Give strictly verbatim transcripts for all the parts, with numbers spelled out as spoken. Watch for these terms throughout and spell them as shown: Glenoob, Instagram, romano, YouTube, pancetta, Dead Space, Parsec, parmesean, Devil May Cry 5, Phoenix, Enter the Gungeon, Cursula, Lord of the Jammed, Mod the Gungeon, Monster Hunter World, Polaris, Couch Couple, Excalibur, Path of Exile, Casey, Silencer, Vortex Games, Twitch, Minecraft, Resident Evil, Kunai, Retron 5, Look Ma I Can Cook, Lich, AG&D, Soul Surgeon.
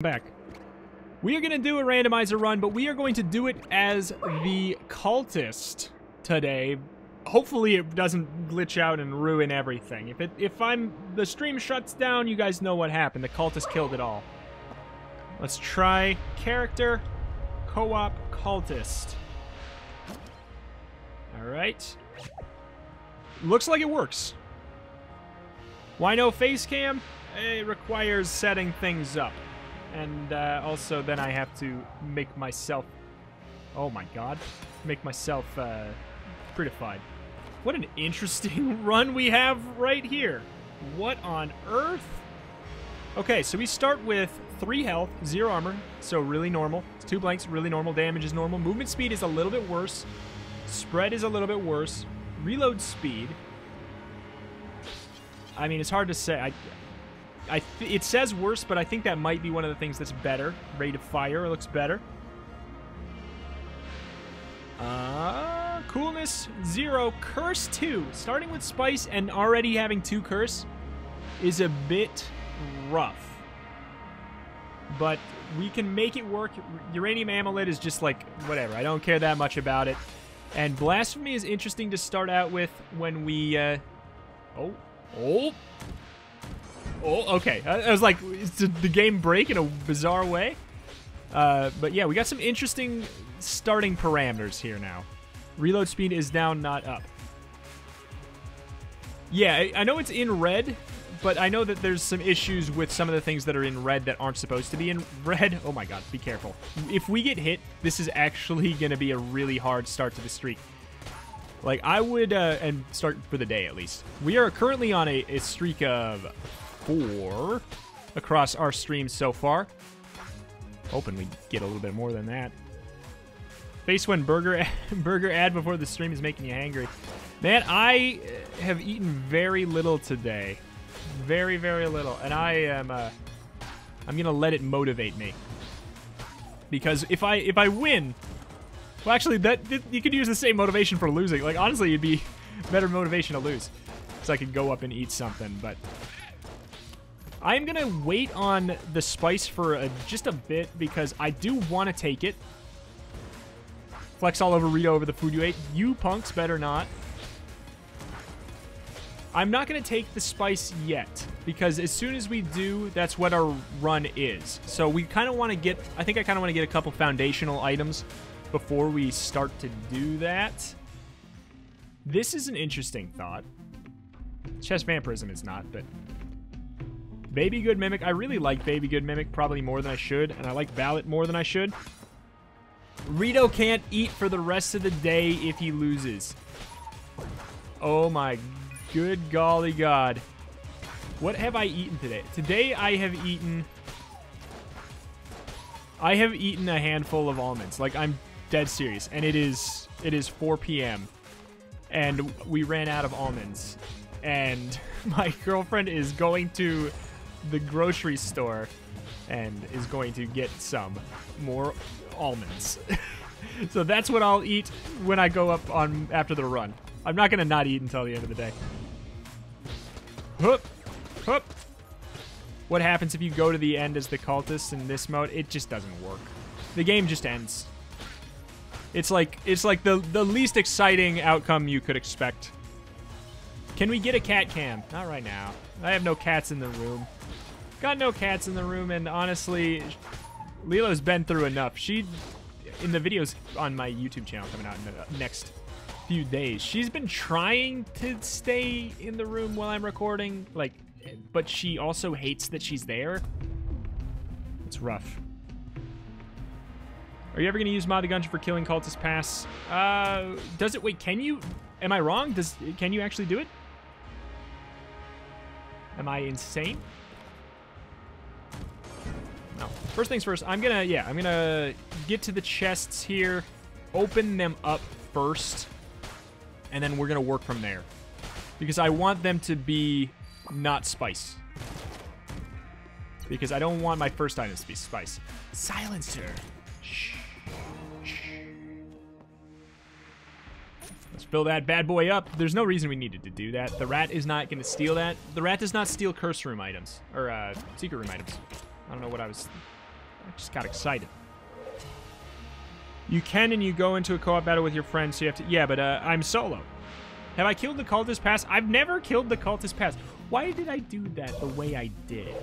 Back. We are going to do a randomizer run, but we are going to do it as the cultist today. Hopefully it doesn't glitch out and ruin everything. If it if I'm the stream shuts down, you guys know what happened. The cultist killed it all. Let's try character co-op cultist. All right. Looks like it works. Why no face cam? It requires setting things up. And uh, also then I have to make myself, oh my god, make myself uh, prettified. What an interesting run we have right here. What on earth? Okay, so we start with three health, zero armor, so really normal. It's two blanks, really normal. Damage is normal. Movement speed is a little bit worse. Spread is a little bit worse. Reload speed. I mean, it's hard to say. I... I th it says worse, but I think that might be one of the things that's better. Rate of fire looks better. Uh, coolness, zero. Curse, two. Starting with spice and already having two curse is a bit rough. But we can make it work. Uranium amulet is just like, whatever. I don't care that much about it. And blasphemy is interesting to start out with when we... Uh, oh, oh... Oh, okay. I was like, is the game break in a bizarre way? Uh, but yeah, we got some interesting starting parameters here now. Reload speed is down, not up. Yeah, I know it's in red, but I know that there's some issues with some of the things that are in red that aren't supposed to be in red. Oh my god, be careful. If we get hit, this is actually going to be a really hard start to the streak. Like, I would, uh, and start for the day at least. We are currently on a, a streak of... four across our stream so far. Hoping we get a little bit more than that. Face when burger burger ad before the stream is making you hangry. Man, I have eaten very little today, very very little, and I am uh, I'm gonna let it motivate me because if I if I win, well actually that you could use the same motivation for losing. Like honestly, it'd be better motivation to lose, so I could go up and eat something, but. I'm going to wait on the spice for a, just a bit because I do want to take it. Flex all over Rita over the food you ate. You punks better not. I'm not going to take the spice yet because as soon as we do, that's what our run is. So we kind of want to get... I think I kind of want to get a couple foundational items before we start to do that. This is an interesting thought. Chest vampirism is not, but... Baby Good Mimic. I really like Baby Good Mimic probably more than I should, and I like Ballot more than I should. Rito can't eat for the rest of the day if he loses. Oh my good golly god. What have I eaten today? Today I have eaten... I have eaten a handful of almonds. Like, I'm dead serious. And it is, it is four p m and we ran out of almonds. And my girlfriend is going to... the grocery store and is going to get some more almonds. So that's what I'll eat when I go up on after the run. I'm not gonna not eat until the end of the day. Hup, hup. What happens if you go to the end as the cultist in this mode? It just doesn't work. The game just ends. It's like it's like the the least exciting outcome you could expect. Can we get a cat cam? Not right now. I have no cats in the room. Got no cats in the room, and honestly, Lilo's been through enough. She, in the videos on my YouTube channel coming out in the next few days, she's been trying to stay in the room while I'm recording, like, but she also hates that she's there. It's rough. Are you ever gonna use Mod the Gungeon for killing cultist pass? Uh, does it, wait, can you, am I wrong? Does, can you actually do it? Am I insane? No. First things first, I'm gonna, yeah, I'm gonna get to the chests here, open them up first, and then we're gonna work from there. Because I want them to be not spice. Because I don't want my first items to be spice. Silencer. Shh. Shh. Let's fill that bad boy up. There's no reason we needed to do that. The rat is not going to steal that. The rat does not steal curse room items. Or, uh, secret room items. I don't know what I was I just got excited. You can and you go into a co-op battle with your friends, so you have to... Yeah, but uh, I'm solo. Have I killed the cultist pass? I've never killed the cultist pass. Why did I do that the way I did?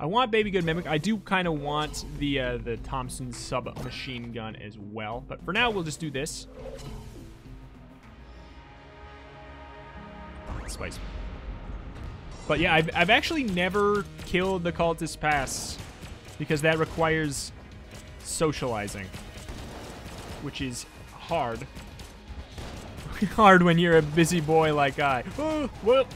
I want Baby Good Mimic. I do kind of want the uh, the Thompson submachine gun as well. But for now, we'll just do this. Spicy. But yeah, I've, I've actually never killed the cultist pass, because that requires socializing, which is hard. Hard when you're a busy boy like I. Oh, well,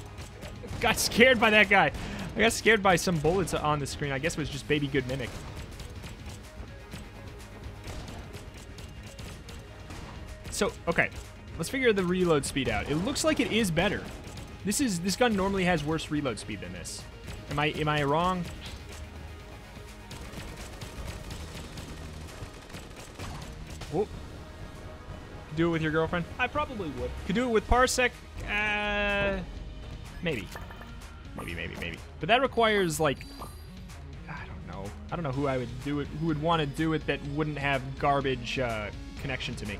got scared by that guy. I got scared by some bullets on the screen. I guess it was just Baby Good Mimic. So, okay. Let's figure the reload speed out. It looks like it is better. This is this gun normally has worse reload speed than this. Am I am I wrong? Oh. Could do it with your girlfriend? I probably would. Could do it with Parsec? Uh, maybe. Maybe, maybe, maybe. But that requires, like, I don't know. I don't know who I would do it, who would want to do it that wouldn't have garbage uh, connection to me.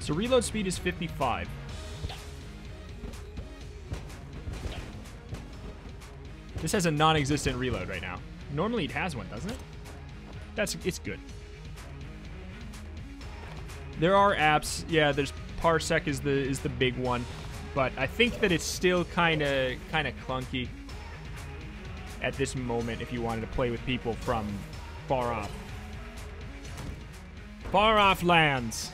So reload speed is fifty-five. This has a non-existent reload right now. Normally it has one, doesn't it? That's, it's good. There are apps. Yeah, there's Parsec is the is the big one, but I think that it's still kind of kind of clunky at this moment if you wanted to play with people from far off. Far off lands.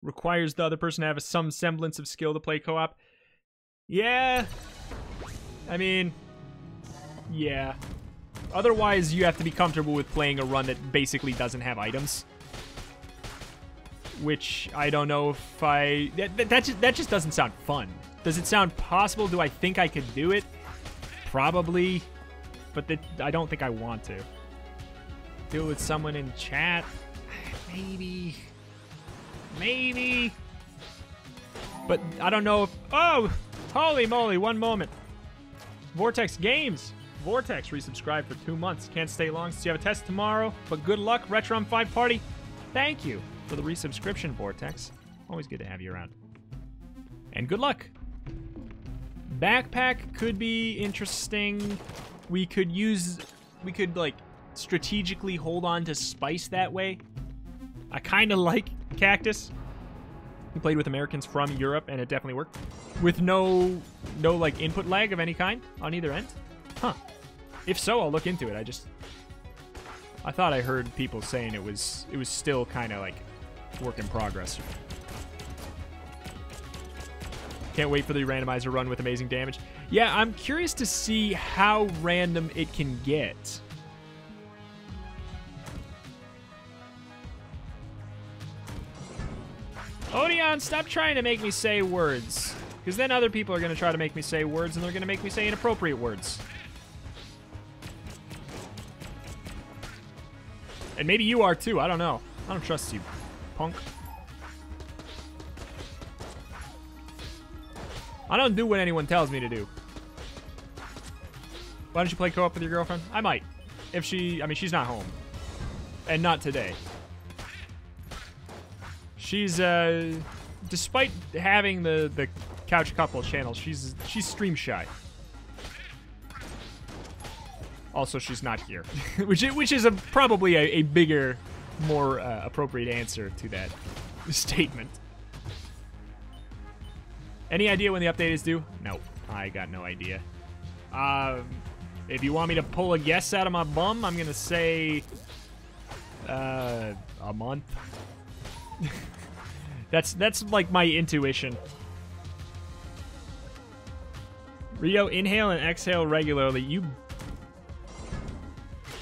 Requires the other person to have some semblance of skill to play co-op. Yeah. I mean, yeah. Otherwise, you have to be comfortable with playing a run that basically doesn't have items. Which, I don't know if I... That, that, that, just, that just doesn't sound fun. Does it sound possible? Do I think I could do it? Probably. But that, I don't think I want to. Deal with someone in chat? Maybe... Maybe. But I don't know if... Oh! Holy moly, one moment. Vortex Games. Vortex resubscribed for two months. Can't stay long since you have a test tomorrow. But good luck, Retron five party. Thank you for the resubscription, Vortex. Always good to have you around. And good luck. Backpack could be interesting. We could use... We could, like, strategically hold on to spice that way. I kind of like... Cactus. We played with Americans from Europe, and it definitely worked. With no, no like input lag of any kind on either end. Huh. If so, I'll look into it. I just, I thought I heard people saying it was, it was still kind of like work in progress. Can't wait for the randomizer run with amazing damage. Yeah, I'm curious to see how random it can get. Odeon, stop trying to make me say words. Because then other people are going to try to make me say words, and they're going to make me say inappropriate words. And maybe you are too, I don't know. I don't trust you, punk. I don't do what anyone tells me to do. Why don't you play co-op with your girlfriend? I might. If she, I mean, she's not home. And not today. She's, uh, despite having the, the Couch Couple channel, she's, she's stream shy. Also, she's not here, which, which is a, probably a, a bigger, more uh, appropriate answer to that statement. Any idea when the update is due? No, I got no idea. Um, if you want me to pull a guess out of my bum, I'm going to say, uh, a month. That's that's like my intuition. Rio, inhale and exhale regularly. You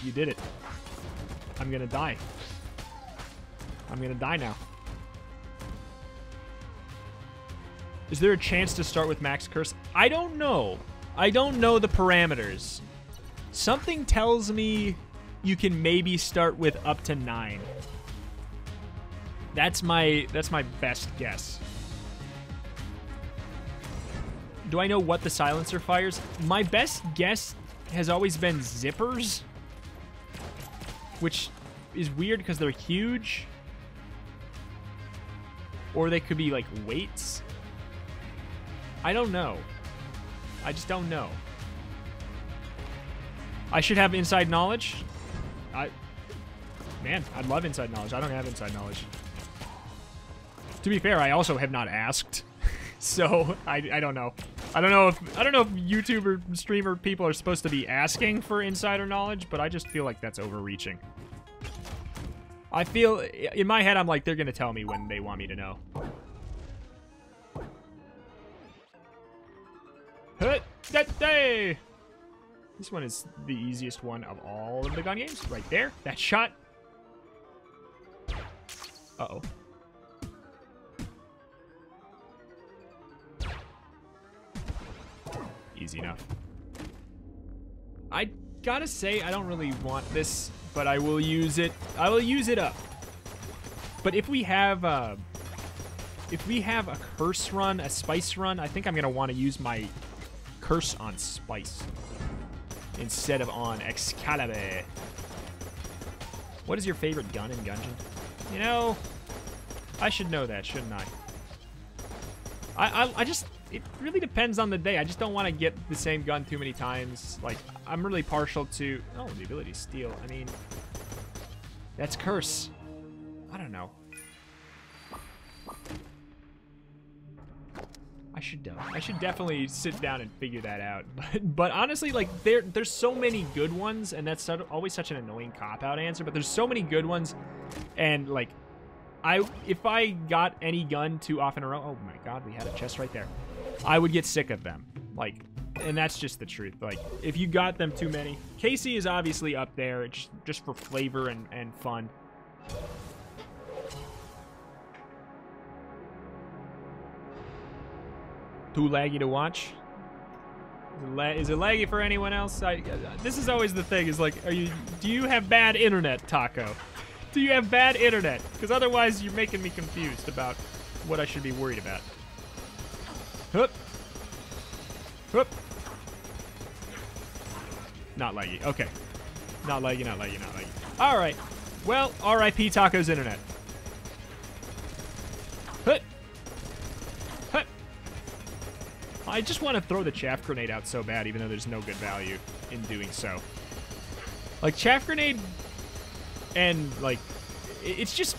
You did it. I'm gonna die. I'm gonna die now. Is there a chance to start with Max Curse? I don't know. I don't know the parameters. Something tells me you can maybe start with up to nine. That's my that's my best guess. Do I know what the silencer fires? My best guess has always been zippers, which is weird because they're huge. Or they could be like weights. I don't know. I just don't know. I should have inside knowledge. I, man, I'd love inside knowledge. I don't have inside knowledge. To be fair, I also have not asked. So I, I don't know. I don't know if I don't know if YouTuber streamer people are supposed to be asking for insider knowledge, but I just feel like that's overreaching. I feel in my head I'm like they're gonna tell me when they want me to know. This one is the easiest one of all of the gun games, right there. That shot. Uh oh. Easy enough. I gotta say, I don't really want this, but I will use it. I will use it up. But if we have a, if we have a curse run, a spice run, I think I'm gonna want to use my curse on spice instead of on Excalibur. What is your favorite gun in Gungeon? You know, I should know that, shouldn't I? I, I, I just. It really depends on the day. I just don't want to get the same gun too many times. Like, I'm really partial to... Oh, the ability to steal. I mean... That's curse. I don't know. I should know. I should definitely sit down and figure that out. But, but honestly, like, there, there's so many good ones, and that's always such an annoying cop-out answer, but there's so many good ones, and, like, I if I got any gun too often in a row... Oh, my God, we had a chest right there. I would get sick of them, like, and that's just the truth. Like, if you got them too many, Casey is obviously up there. It's just for flavor and and fun. Too laggy to watch. Is it, la is it laggy for anyone else? I, uh, this is always the thing. Is like, are you? Do you have bad internet, Taco? Do you have bad internet? Because otherwise, you're making me confused about what I should be worried about. Hup. Hup. Not laggy. Okay. Not laggy, not laggy, not laggy. All right. Well, R I P Taco's internet. Hup. Hup. I just want to throw the chaff grenade out so bad, even though there's no good value in doing so. Like, chaff grenade and, like, it's just,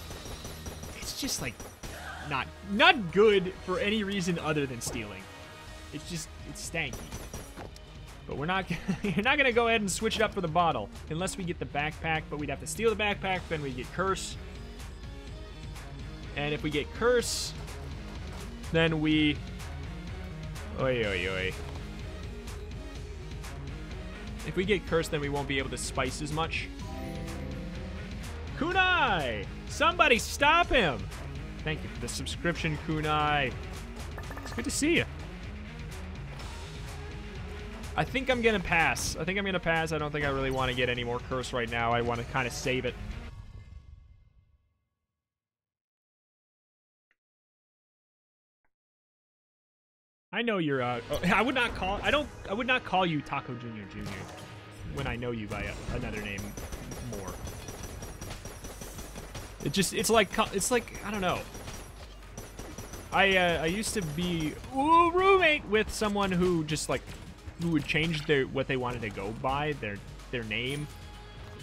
it's just, like, Not not good for any reason other than stealing. It's just, it's stanky. But we're not, you're not going to go ahead and switch it up for the bottle. Unless we get the backpack, but we'd have to steal the backpack, then we get curse. And if we get curse, then we... Oi, oi, oi. If we get curse, then we won't be able to spice as much. Kunai! Somebody stop him! Thank you for the subscription, Kunai. It's good to see you. I think I'm going to pass. I think I'm going to pass. I don't think I really want to get any more curse right now. I want to kind of save it. I know you're uh oh, I would not call I don't I would not call you Taco Junior Junior when I know you by a, another name more. It just, it's like, it's like, I don't know. I, uh, I used to be ooh, roommate with someone who just, like, who would change their, what they wanted to go by, their, their name.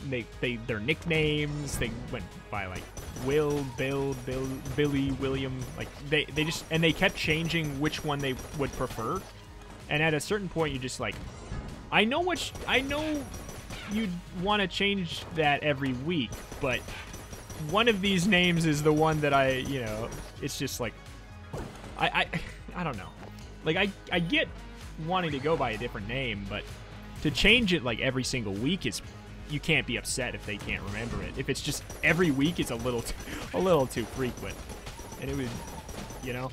They, they, their nicknames, they went by, like, Will, Bill, Bill, Billy, William. Like, they, they just, and they kept changing which one they would prefer. And at a certain point, you just, like, I know what, I know you'd want to change that every week, but... One of these names is the one that I, you know, it's just like, I, I, I don't know. Like, I, I get wanting to go by a different name, but to change it, like, every single week is, you can't be upset if they can't remember it. If it's just every week, it's a little, too, a little too frequent. And it was, you know.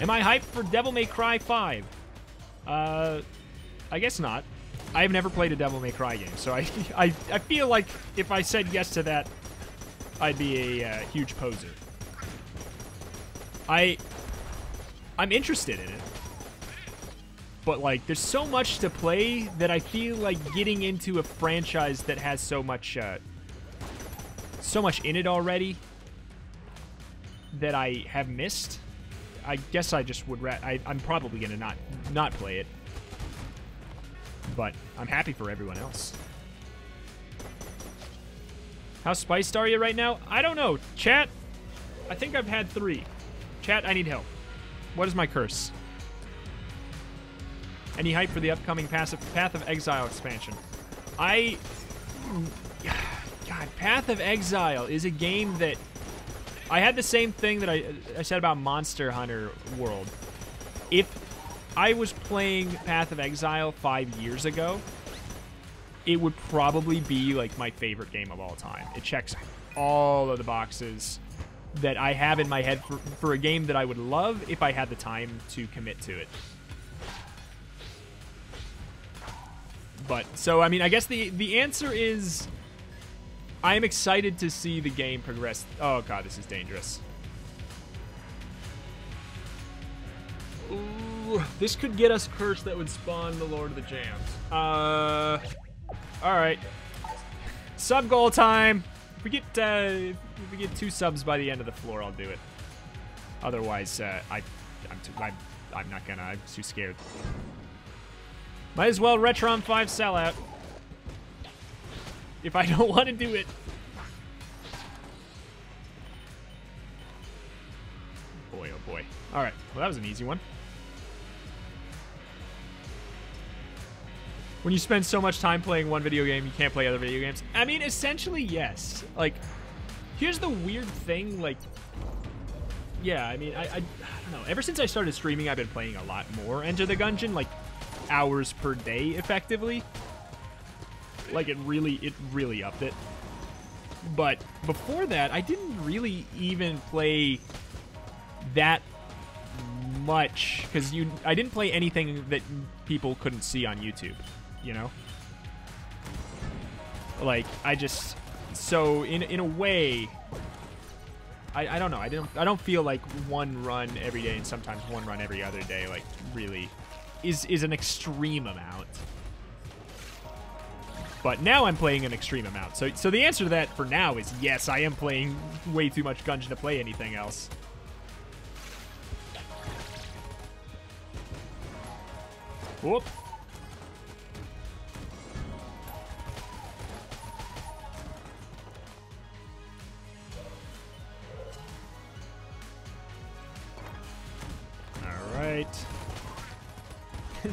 Am I hyped for Devil May Cry five? Uh, I guess not. I've never played a Devil May Cry game, so I, I I feel like if I said yes to that, I'd be a uh, huge poser. I I'm interested in it. But, like, there's so much to play that I feel like getting into a franchise that has so much, uh, so much in it already that I have missed. I guess I just would... Ra I, I'm probably going to not not play it. But I'm happy for everyone else. How spiced are you right now? I don't know. Chat, I think I've had three. Chat, I need help. What is my curse? Any hype for the upcoming Path of Exile expansion? I... God, Path of Exile is a game that... I had the same thing that I, I said about Monster Hunter World. If I was playing Path of Exile five years ago, it would probably be like my favorite game of all time. It checks all of the boxes that I have in my head for, for a game that I would love if I had the time to commit to it. But, so, I mean, I guess the, the answer is... I am excited to see the game progress. Oh, God, this is dangerous. Ooh, this could get us cursed that would spawn the Lord of the Jams. Uh, all right. Sub goal time. If we get, uh, if we get two subs by the end of the floor, I'll do it. Otherwise, uh, I, I'm, too, I'm, I'm not gonna. I'm too scared. Might as well Retron five sellout. If I don't want to do it. Boy, oh boy. All right, well that was an easy one. When you spend so much time playing one video game, you can't play other video games. I mean, essentially, yes. Like, here's the weird thing, like, yeah, I mean, I, I, I don't know. Ever since I started streaming, I've been playing a lot more Enter the Gungeon, like hours per day, effectively. Like, it really, it really upped it. But before that, I didn't really even play that much. Because you, I didn't play anything that people couldn't see on YouTube, you know? Like, I just... So, in in a way... I, I don't know. I don't, I don't feel like one run every day and sometimes one run every other day, like, really is, is an extreme amount. But now I'm playing an extreme amount. So so the answer to that for now is yes, I am playing way too much Gungeon to play anything else. Whoop. All right.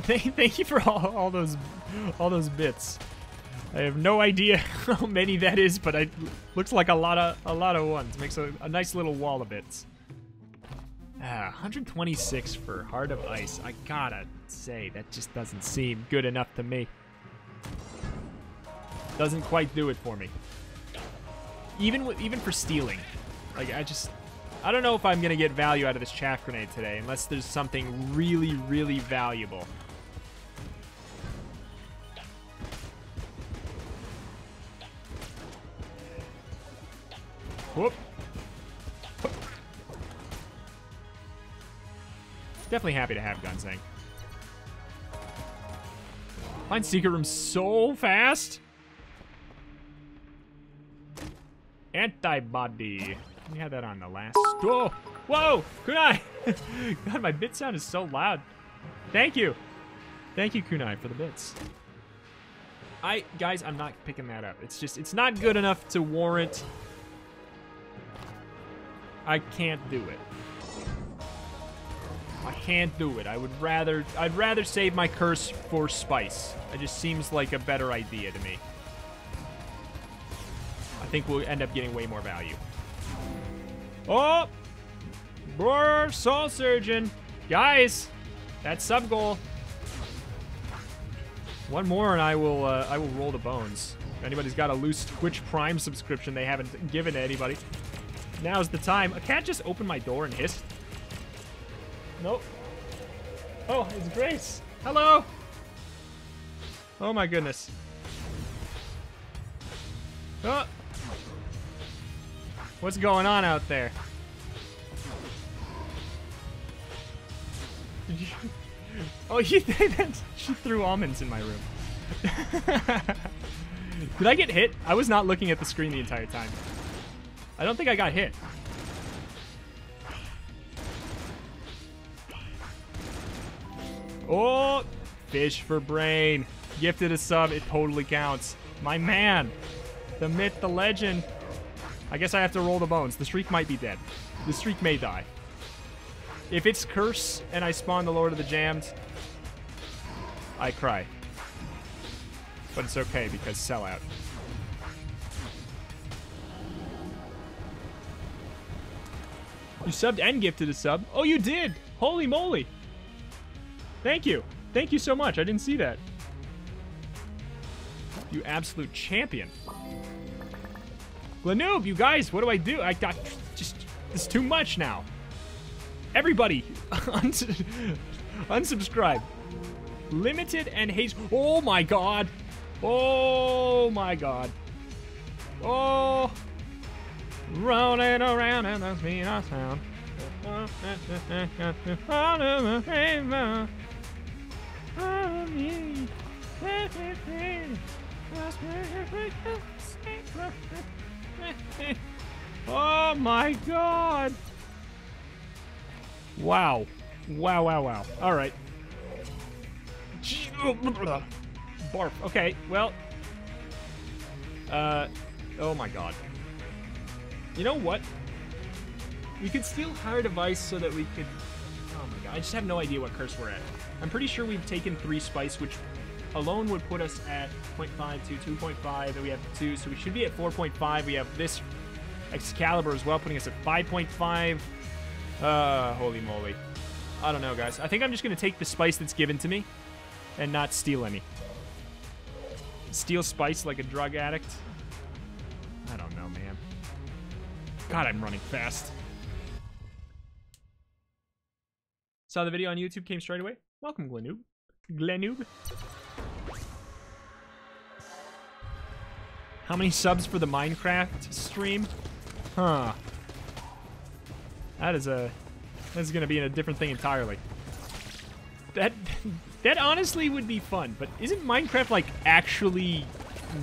thank, thank you for all, all those all those bits. I have no idea how many that is, but it looks like a lot of a lot of ones. Makes a, a nice little wall of it. Ah, one hundred twenty-six for Heart of Ice. I gotta say, that just doesn't seem good enough to me. Doesn't quite do it for me. Even even for stealing, like I just I don't know if I'm gonna get value out of this chaff grenade today, unless there's something really really valuable. Whoop. Whoop. Definitely happy to have Gunsang. Find secret room so fast. Antibody. We had that on the last. Whoa! Whoa! Kunai! God, my bit sound is so loud. Thank you. Thank you, Kunai, for the bits. I, guys, I'm not picking that up. It's just, it's not good enough to warrant... I can't do it. I can't do it. I would rather... I'd rather save my curse for spice. It just seems like a better idea to me. I think we'll end up getting way more value. Oh! Brr, Soul Surgeon! Guys! That's sub goal. One more and I will, uh, I will roll the bones. If anybody's got a loose Twitch Prime subscription they haven't given to anybody... Now's the time. I can't just open my door and hiss. Nope. Oh, it's Grace. Hello. Oh my goodness. Oh. What's going on out there? Did you? Oh, you think that she threw almonds in my room? Did I get hit? I was not looking at the screen the entire time. I don't think I got hit. Oh, fish for brain. Gifted a sub. It totally counts. My man, the myth, the legend. I guess I have to roll the bones. The streak might be dead. The streak may die. If it's curse and I spawn the Lord of the Jammed, I cry. But it's okay because sellout. You subbed and gifted a sub. Oh, you did! Holy moly! Thank you. Thank you so much. I didn't see that. You absolute champion. Glenoob, you guys, what do I do? I got just... It's too much now. Everybody, uns unsubscribe. Limited and haze. Oh my god. Oh my god. Oh. Rolling around and that's me and sound. Oh my god. Wow. Wow, wow, wow. All right. Barf. Okay, well. Uh, oh my god. You know what? We could steal higher device so that we could... Oh my god, I just have no idea what curse we're at. I'm pretty sure we've taken three spice, which alone would put us at zero point five to two point five, and we have two, so we should be at four point five. We have this Excalibur as well, putting us at five point five. Uh, holy moly. I don't know, guys. I think I'm just going to take the spice that's given to me and not steal any. Steal spice like a drug addict? I don't know, man. God, I'm running fast. Saw the video on YouTube, came straight away. Welcome, Glenoob. Glenoob. How many subs for the Minecraft stream? Huh. That is a... This is going to be a different thing entirely. That... That honestly would be fun, but isn't Minecraft, like, actually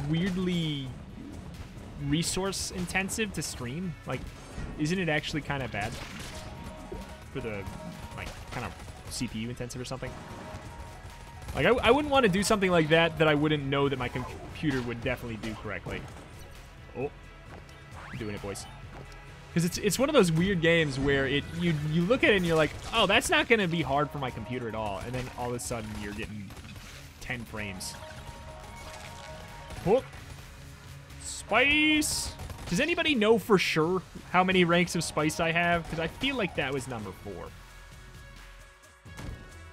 weirdly resource-intensive to stream? Like, isn't it actually kind of bad? For the, like, kind of C P U-intensive or something? Like, I, I wouldn't want to do something like that that I wouldn't know that my computer would definitely do correctly. Oh. I'm doing it, boys. Because it's, it's one of those weird games where it you you look at it and you're like, oh, that's not going to be hard for my computer at all. And then all of a sudden, you're getting ten frames. Whoop. Spice. Does anybody know for sure how many ranks of spice I have? Because I feel like that was number four.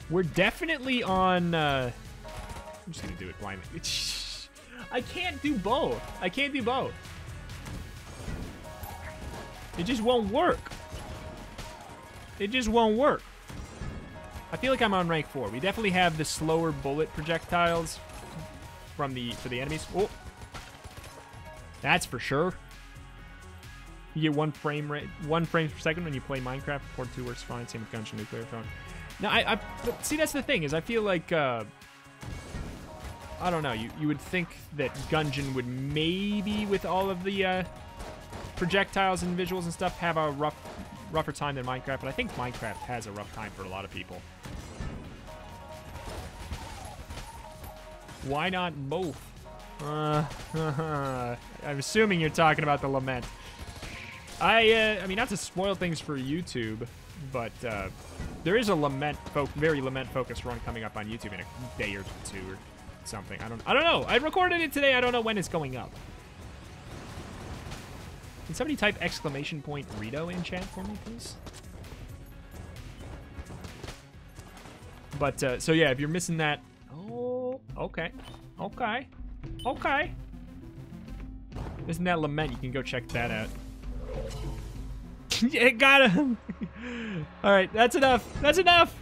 We're definitely on... Uh, I'm just going to do it blindly. I can't do both. I can't do both. It just won't work. It just won't work. I feel like I'm on rank four. We definitely have the slower bullet projectiles from the for the enemies. Oh, that's for sure. You get one frame rate, one frame per second when you play Minecraft. Port two works fine. Same with Gungeon nuclear phone. Now, I, I see. That's the thing is, I feel like uh, I don't know. You you would think that Gungeon would maybe with all of the. Uh, projectiles and visuals and stuff have a rough rougher time than Minecraft, but I think Minecraft has a rough time for a lot of people. Why not both? Uh, I'm assuming you're talking about the lament. I uh, I mean, not to spoil things for YouTube, but uh, there is a lament folk, very lament focused run coming up on YouTube in a day or two or something. I don't I don't know. I recorded it today. I don't know when it's going up. Can somebody type exclamation point Rito in chat for me, please? But, uh, so yeah, if you're missing that... Oh, okay. Okay. Okay. Missing that lament, you can go check that out. Yeah, got him! Alright, that's enough. That's enough!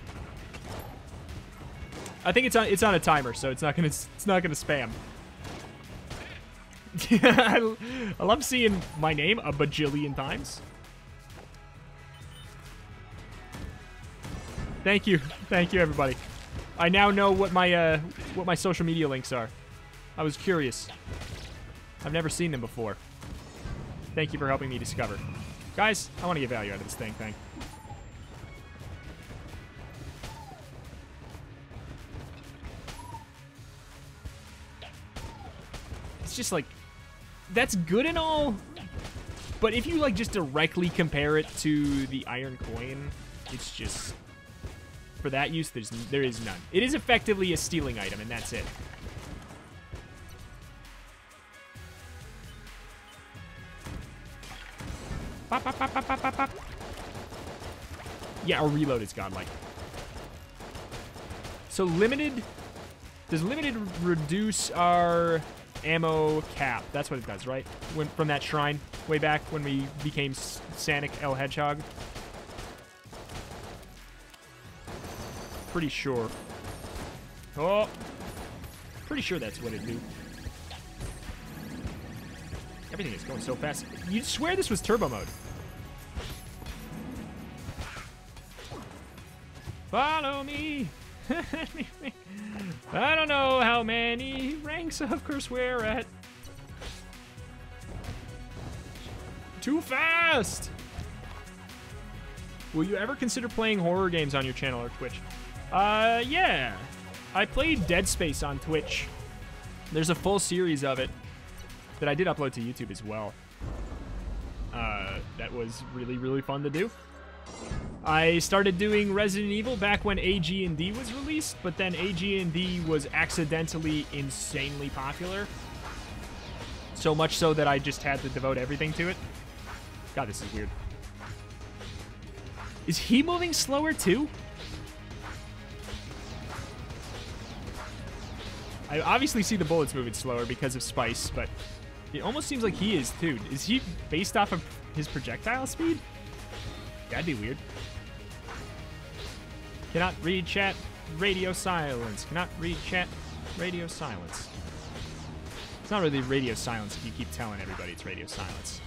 I think it's on, it's on a timer, so it's not gonna, it's not gonna spam. I love seeing my name a bajillion times. Thank you. Thank you, everybody. I now know what my uh, what my social media links are. I was curious. I've never seen them before. Thank you for helping me discover. Guys, I want to get value out of this thing thing. It's just like, that's good and all, but if you like just directly compare it to the iron coin, it's just, for that use, there's, there is none. It is effectively a stealing item, and that's it. Pop, pop, pop, pop, pop, pop. Yeah, our reload is godlike. So limited, does limited reduce our ammo cap? That's what it does, right? When, from that shrine way back when we became Sonic El Hedgehog. Pretty sure. Oh, pretty sure that's what it knew. Everything is going so fast. You'd swear this was turbo mode. Follow me. I don't know how many ranks of course we're at. Too fast! Will you ever consider playing horror games on your channel or Twitch? Uh, yeah. I played Dead Space on Twitch. There's a full series of it that I did upload to YouTube as well. Uh, that was really, really fun to do. I started doing Resident Evil back when A G and D was released, but then A G and D was accidentally insanely popular. So much so that I just had to devote everything to it. God, this is weird. Is he moving slower too? I obviously see the bullets moving slower because of Spice, but it almost seems like he is too. Is he based off of his projectile speed? That'd be weird. Cannot read chat. Radio silence. Cannot read chat. Radio silence. It's not really radio silence if you keep telling everybody it's radio silence.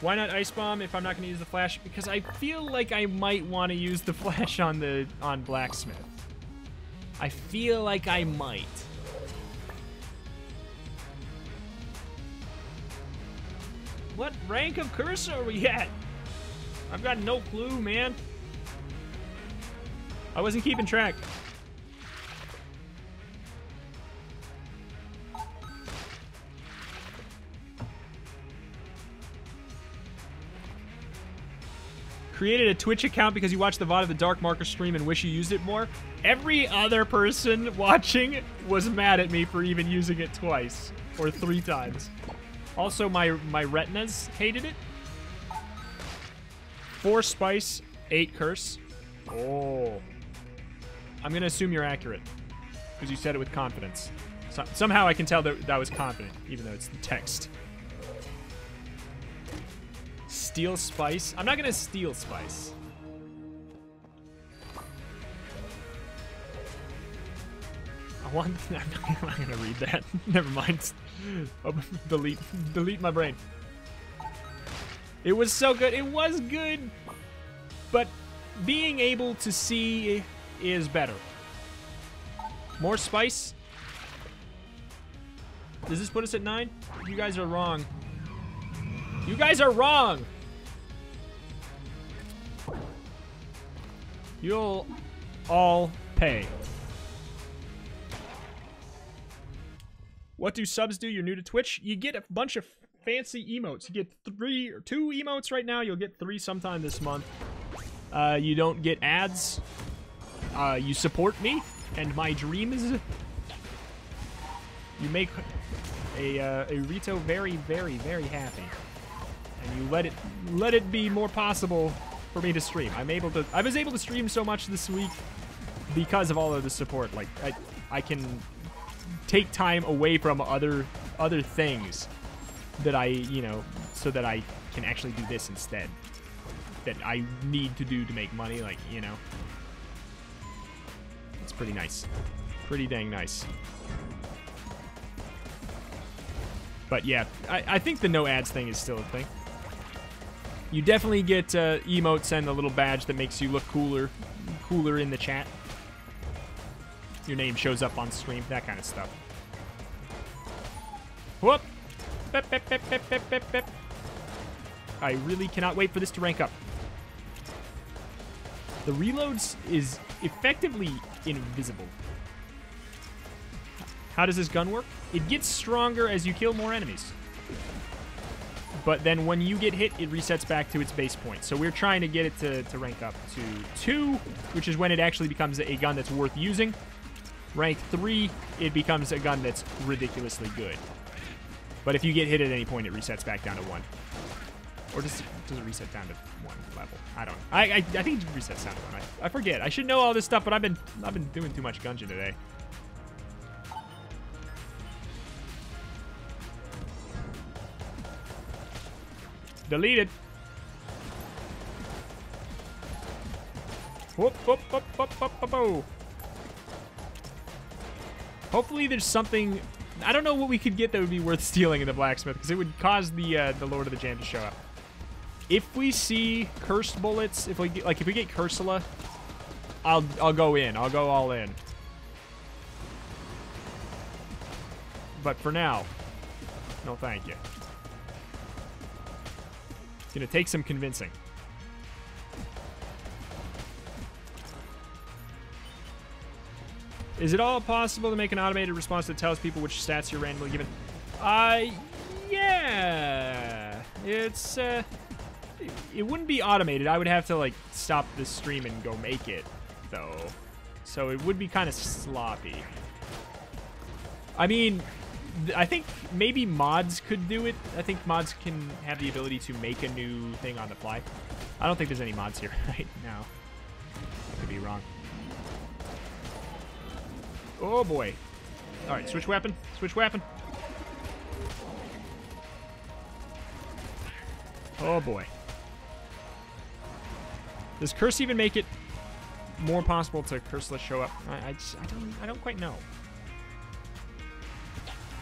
Why not Ice Bomb if I'm not going to use the flash? Because I feel like I might want to use the flash on the on Blacksmith. I feel like I might. What rank of curse are we at? I've got no clue, man. I wasn't keeping track. Created a Twitch account because you watched the V O D of the Dark Marker stream and wish you used it more. Every other person watching was mad at me for even using it twice or three times. Also, my, my retinas hated it. Four spice, eight curse. Oh. I'm going to assume you're accurate because you said it with confidence. So, somehow I can tell that that was confident, even though it's the text. Steal spice? I'm not gonna steal spice. I want. I'm not gonna read that. Never mind. Oh, delete. Delete my brain. It was so good. It was good, but being able to see is better. More spice. Does this put us at nine? You guys are wrong. You guys are wrong. You'll all pay. What do subs do? You're new to Twitch. You get a bunch of fancy emotes. You get three or two emotes right now. You'll get three sometime this month. Uh, you don't get ads. Uh, you support me and my dreams. You make a, uh, a Rito very, very, very happy. And you let it let it be more possible for me to stream. I'm able to. I was able to stream so much this week because of all of the support. Like I, I can take time away from other other things that I, you know, so that I can actually do this instead. That I need to do to make money. Like, you know, it's pretty nice, pretty dang nice. But yeah, I, I think the no ads thing is still a thing. you definitely get uh, emotes and the little badge that makes you look cooler, cooler in the chat. Your name shows up on stream, that kind of stuff. Whoop! Bip, bip, bip, bip, bip, bip, bip. I really cannot wait for this to rank up. The reloads is effectively invisible. How does this gun work? It gets stronger as you kill more enemies. But then when you get hit, it resets back to its base point. So we're trying to get it to, to rank up to two, which is when it actually becomes a gun that's worth using. Rank three, it becomes a gun that's ridiculously good. But if you get hit at any point, it resets back down to one. Or does it, does it reset down to one level? I don't know. I, I, I think it resets down to one. I, I forget. I should know all this stuff, but I've been, I've been doing too much Gungeon today. Deleted. Whoop, whoop, whoop, whoop, whoop, whoop, whoop. Hopefully there's something... I don't know what we could get that would be worth stealing in the blacksmith, because it would cause the uh, the Lord of the Jam to show up. If we see cursed bullets, if we get, like if we get Cursula, I'll I'll go in. I'll go all in. But for now, no thank you. It's gonna take some convincing. Is it all possible to make an automated response that tells people which stats you're randomly given? Uh, yeah. It's, uh, it wouldn't be automated. I would have to, like, stop the stream and go make it, though. So it would be kind of sloppy. I mean, I think maybe mods could do it. I think mods can have the ability to make a new thing on the fly. I don't think there's any mods here right now. I could be wrong. Oh, boy. All right, switch weapon. Switch weapon. Oh, boy. Does curse even make it more possible to Cursela show up? I, I, just, I, don't, I don't quite know.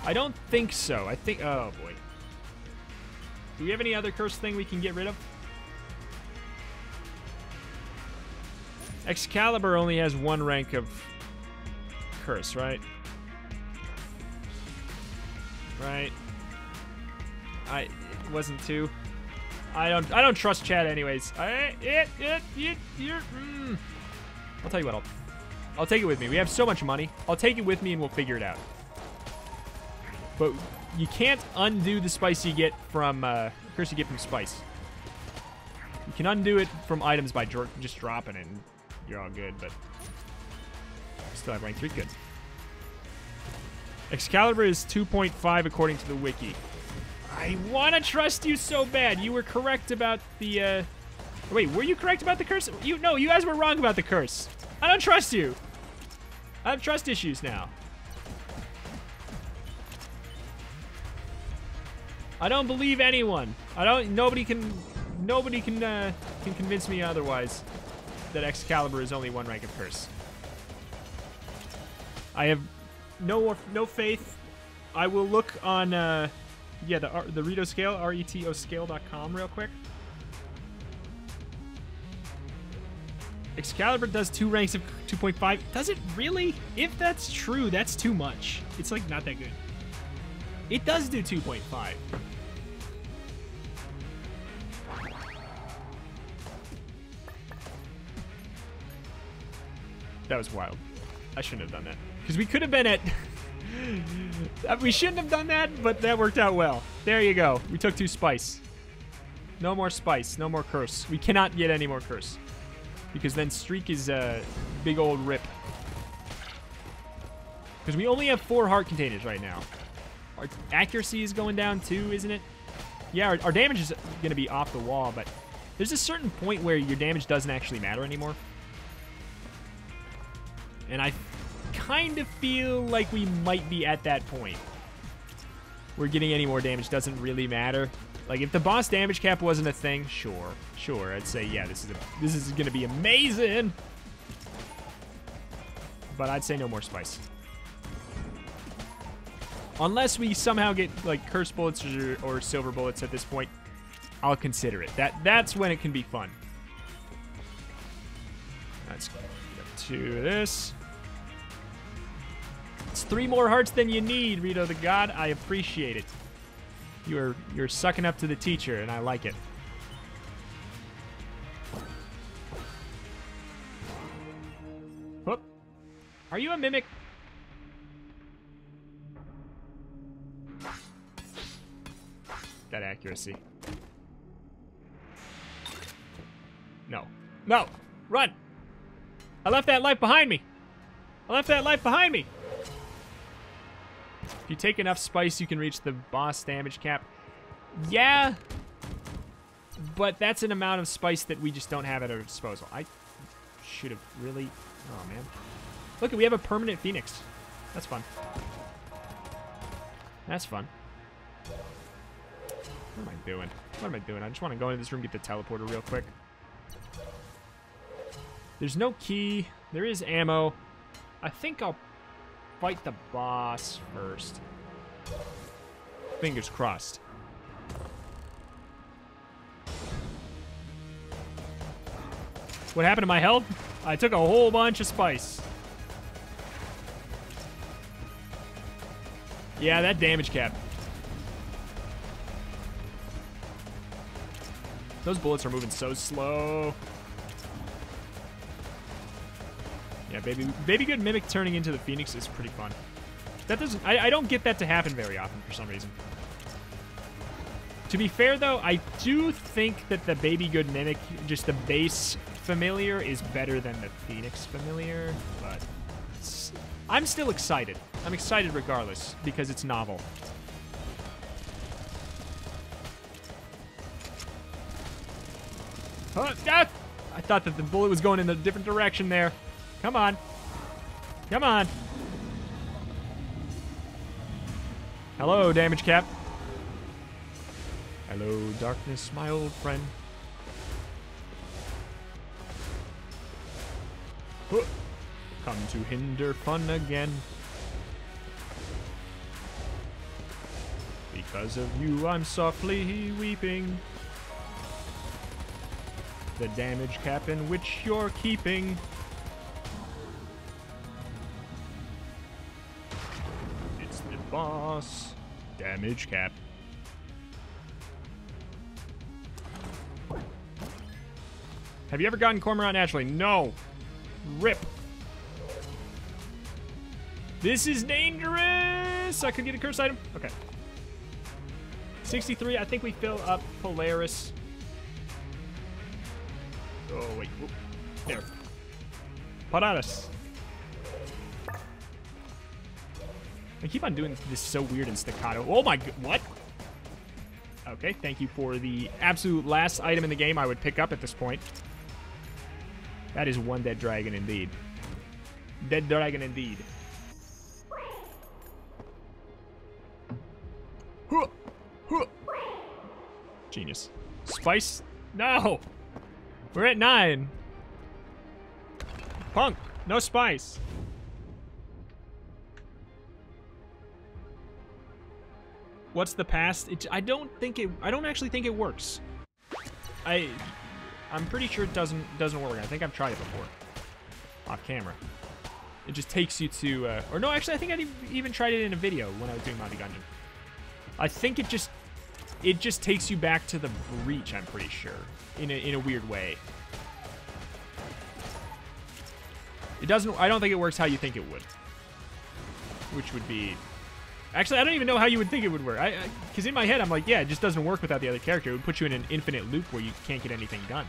I don't think so. I think... Oh, boy. Do we have any other curse thing we can get rid of? Excalibur only has one rank of... curse, right? Right. I it wasn't too. I don't I don't trust chat anyways. I it it it you're mm. I'll tell you what, I'll I'll take it with me. We have so much money. I'll take it with me and we'll figure it out. But you can't undo the spice you get from uh curse you get from spice. You can undo it from items by just dropping it and you're all good, but still have rank three. Good. Excalibur is two point five according to the wiki. I want to trust you so bad. You were correct about the... Uh... Wait, were you correct about the curse? You No, you guys were wrong about the curse. I don't trust you. I have trust issues now. I don't believe anyone. I don't... Nobody can... Nobody can, uh, can convince me otherwise that Excalibur is only one rank of curse. I have no no faith. I will look on, uh, yeah, the the Reto Scale, R E T O Scale dot com real quick. Excalibur does two ranks of two point five. Does it really? If that's true, that's too much. It's, like, not that good. It does do two point five. That was wild. I shouldn't have done that. Because we could have been at... we shouldn't have done that, but that worked out well. There you go. We took two spice. No more spice. No more curse. We cannot get any more curse. Because then streak is a uh, big old rip. Because we only have four heart containers right now. Our accuracy is going down too, isn't it? Yeah, our, our damage is going to be off the wall, but there's a certain point where your damage doesn't actually matter anymore. And I... kind of feel like we might be at that point. We're getting any more damage doesn't really matter. Like if the boss damage cap wasn't a thing, sure, sure, I'd say yeah, this is a, this is gonna be amazing. But I'd say no more spice. Unless we somehow get like curse bullets or, or silver bullets at this point, I'll consider it. That that's when it can be fun. Let's do this. It's three more hearts than you need, Rito the God. I appreciate it. You're you're sucking up to the teacher, and I like it. Whoop. Are you a mimic? That accuracy. No. No! Run! I left that life behind me! I left that life behind me! If you take enough spice, you can reach the boss damage cap. Yeah! But that's an amount of spice that we just don't have at our disposal. I should have really... Oh, man. Look, we have a permanent Phoenix. That's fun. That's fun. What am I doing? What am I doing? I just want to go into this room and get the teleporter real quick. There's no key. There is ammo. I think I'll fight the boss first. Fingers crossed. What happened to my health? I took a whole bunch of spice. Yeah, that damage cap. Those bullets are moving so slow. Yeah, baby, baby good mimic turning into the Phoenix is pretty fun. That doesn't, I, I don't get that to happen very often for some reason. To be fair though, I do think that the baby good mimic, just the base familiar, is better than the Phoenix familiar, but I'm still excited. I'm excited regardless because it's novel. Oh, ah! I thought that the bullet was going in a different direction there. Come on. Come on. Hello, damage cap. Hello, darkness, my old friend. Huh. Come to hinder fun again. Because of you, I'm softly weeping. The damage cap in which you're keeping. Boss damage cap. Have you ever gotten Cormorant naturally? No. Rip. This is dangerous. I could get a curse item. Okay. sixty-three. I think we fill up Polaris. Oh wait. Oop. There. Polaris. I keep on doing this so weird in staccato. Oh my god, what? Okay, thank you for the absolute last item in the game I would pick up at this point. That is one dead dragon indeed. Dead dragon indeed. Genius. Spice? No! We're at nine. Punk, no spice. What's the past? It, I don't think it. I don't actually think it works. I, I'm pretty sure it doesn't doesn't work. I think I've tried it before, off camera. It just takes you to, uh, or no, actually, I think I even tried it in a video when I was doing Mod the Gungeon. I think it just, it just takes you back to the breach. I'm pretty sure, in a in a weird way. It doesn't. I don't think it works how you think it would, which would be. Actually, I don't even know how you would think it would work. I, because in my head, I'm like, yeah, it just doesn't work without the other character. It would put you in an infinite loop where you can't get anything done.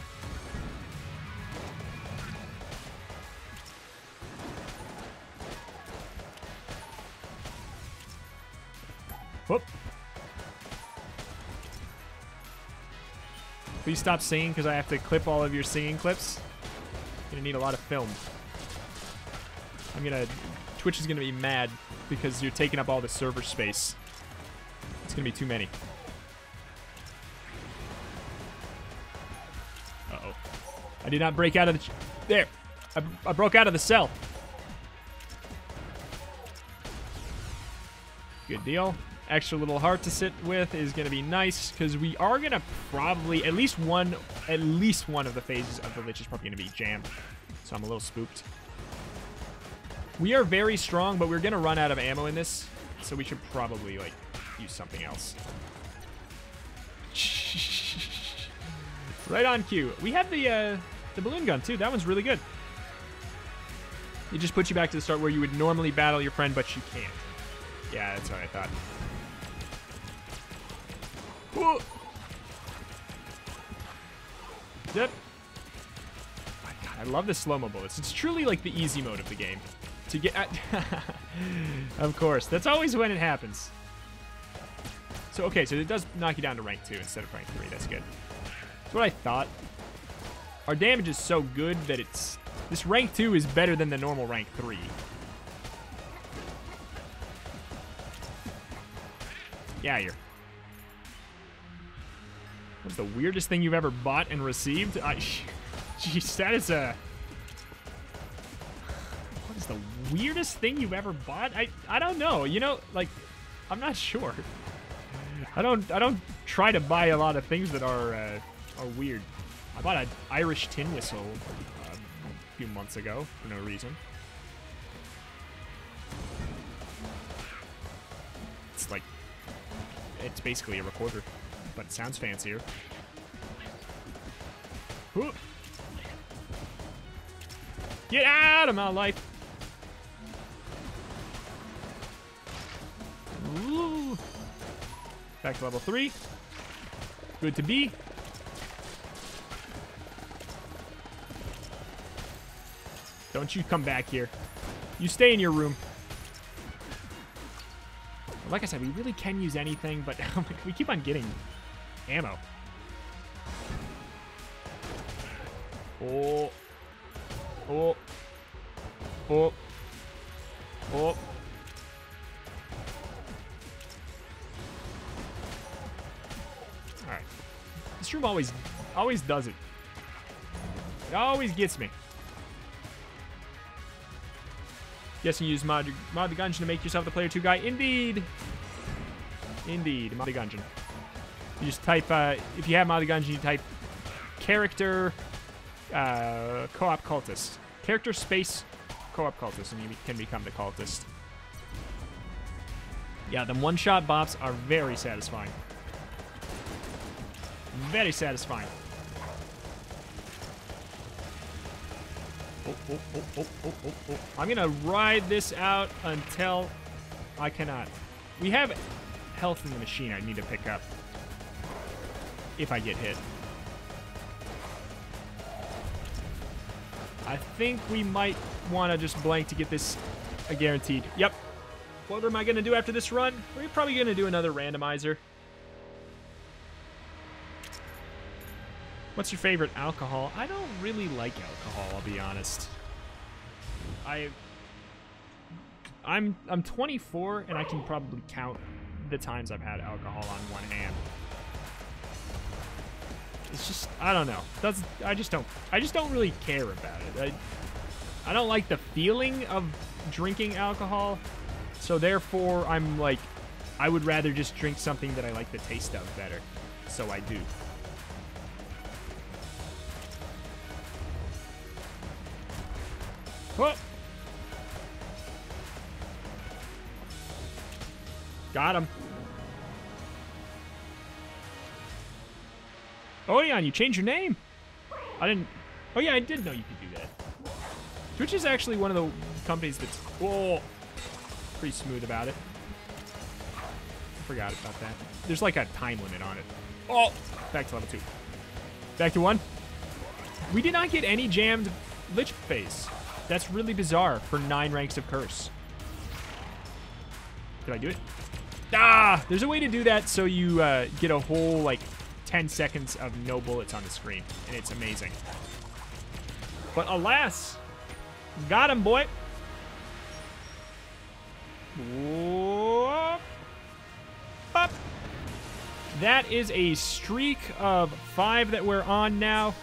Whoop. Please stop singing, because I have to clip all of your singing clips. I'm going to need a lot of film. I'm going to... Twitch is going to be mad because you're taking up all the server space. It's going to be too many. Uh-oh. I did not break out of the... Ch there. I, I broke out of the cell. Good deal. extra little heart to sit with is going to be nice, because we are going to probably at least one at least one of the phases of the Lich is probably going to be jammed, so I'm a little spooked. We are very strong, but we're going to run out of ammo in this, so we should probably like use something else. Right on cue. We have the uh, the balloon gun too. That one's really good. It just puts you back to the start where you would normally battle your friend, but you can't. Yeah, that's what I thought. Whoa. Yep. Oh my God, I love the slow-mo bullets. It's truly like the easy mode of the game. To get, at of course, that's always when it happens. So okay, so it does knock you down to rank two instead of rank three. That's good. That's what I thought. Our damage is so good that it's. This rank two is better than the normal rank three. Yeah, you're. What's the weirdest thing you've ever bought and received? I, jeez, that is a. What is the weirdest thing you've ever bought? I I don't know. You know, like, I'm not sure. I don't I don't try to buy a lot of things that are uh, are weird. I bought an Irish tin whistle few months ago for no reason. It's like, it's basically a recorder, but it sounds fancier. Ooh. Get out of my life! Ooh. Back to level three. Good to be. Don't you come back here. You stay in your room. Like I said, we really can use anything, but we keep on getting ammo. Oh. Oh. Oh. Oh. Alright. This room always, always does it. It always gets me. Guessing you use Mod, Mod the Gungeon to make yourself the player two guy. Indeed. Indeed. Mod the Gungeon. You just type, uh, if you have Mod the Gungeon, you type character uh, co-op cultist. Character space co-op cultist, and you can become the cultist. Yeah, them one-shot bops are very satisfying. Very satisfying. Oh, oh, oh, oh, oh, oh, oh. I'm gonna ride this out until I cannot. We have health in the machine I need to pick up if I get hit. I think we might want to just blank to get this a guaranteed. Yep. What am I gonna do after this run? We're probably gonna do another randomizer. What's your favorite alcohol? I don't really like alcohol, I'll be honest. I, I'm I'm twenty-four, and I can probably count the times I've had alcohol on one hand. It's just, I don't know. That's, I just don't I just don't really care about it. I I don't like the feeling of drinking alcohol, so therefore I'm like, I would rather just drink something that I like the taste of better. So I do. Whoa. Got him. Odeon, you changed your name. I didn't. Oh, yeah, I did know you could do that. Twitch is actually one of the companies that's whoa, pretty smooth about it. I forgot about that. There's like a time limit on it. Oh, back to level two. Back to one. We did not get any jammed Lich phase. That's really bizarre for nine ranks of curse. Did I do it? Ah! There's a way to do that so you uh, get a whole, like, ten seconds of no bullets on the screen. And it's amazing. But alas! Got him, boy! Whoop. Up. That is a streak of five that we're on now.